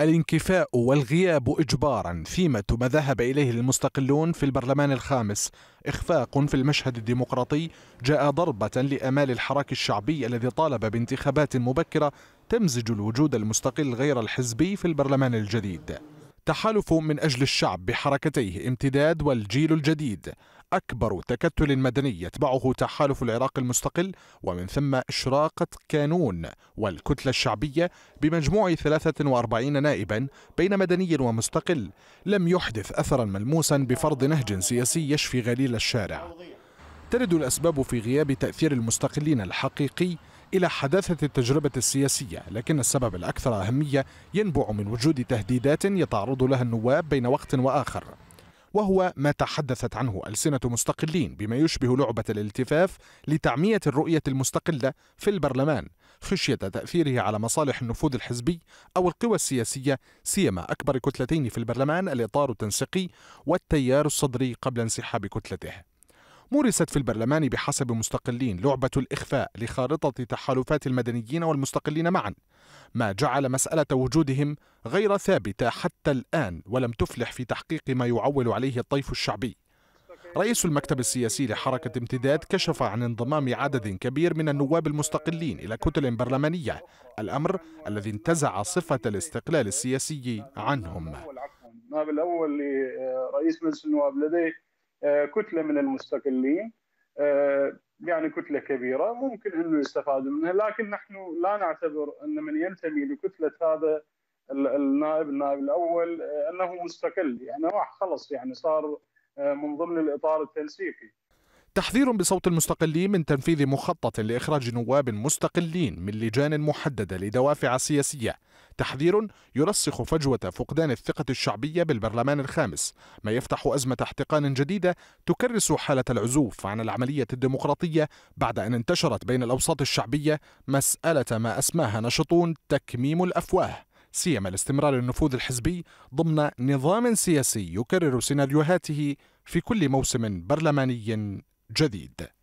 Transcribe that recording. الانكفاء والغياب إجبارا فيما ذهب إليه المستقلون في البرلمان الخامس إخفاق في المشهد الديمقراطي جاء ضربة لأمال الحراك الشعبي الذي طالب بانتخابات مبكرة تمزج الوجود المستقل غير الحزبي في البرلمان الجديد. تحالف من أجل الشعب بحركتيه امتداد والجيل الجديد أكبر تكتل مدني يتبعه تحالف العراق المستقل، ومن ثم إشراقة كانون والكتلة الشعبية بمجموع 43 نائبا بين مدني ومستقل لم يحدث أثرا ملموسا بفرض نهج سياسي يشفي غليل الشارع. ترد الأسباب في غياب تأثير المستقلين الحقيقي إلى حداثة التجربة السياسية، لكن السبب الأكثر أهمية ينبع من وجود تهديدات يتعرض لها النواب بين وقت وآخر، وهو ما تحدثت عنه ألسنة مستقلين بما يشبه لعبة الالتفاف لتعمية الرؤية المستقلة في البرلمان خشية تأثيره على مصالح النفوذ الحزبي أو القوى السياسية، سيما أكبر كتلتين في البرلمان الإطار التنسيقي والتيار الصدري قبل انسحاب كتلته. مورست في البرلمان بحسب مستقلين لعبة الإخفاء لخارطة تحالفات المدنيين والمستقلين معا، ما جعل مسألة وجودهم غير ثابتة حتى الآن ولم تفلح في تحقيق ما يعول عليه الطيف الشعبي. رئيس المكتب السياسي لحركة امتداد كشف عن انضمام عدد كبير من النواب المستقلين إلى كتل برلمانية، الأمر الذي انتزع صفة الاستقلال السياسي عنهم. النائب الأول لرئيس مجلس النواب لديه كتلة من المستقلين، يعني كتلة كبيرة ممكن أنه يستفاد منها، لكن نحن لا نعتبر أن من ينتمي لكتلة هذا النائب الأول أنه مستقل، يعني راح خلص يعني صار من ضمن الإطار التنسيقي. تحذير بصوت المستقلين من تنفيذ مخطط لإخراج نواب مستقلين من لجان محددة لدوافع سياسية، تحذير يرسخ فجوة فقدان الثقة الشعبية بالبرلمان الخامس، ما يفتح أزمة احتقان جديدة تكرس حالة العزوف عن العملية الديمقراطية بعد أن انتشرت بين الأوساط الشعبية مسألة ما أسماها نشطون تكميم الأفواه، سيما لاستمرار النفوذ الحزبي ضمن نظام سياسي يكرر سيناريوهاته في كل موسم برلماني جديد.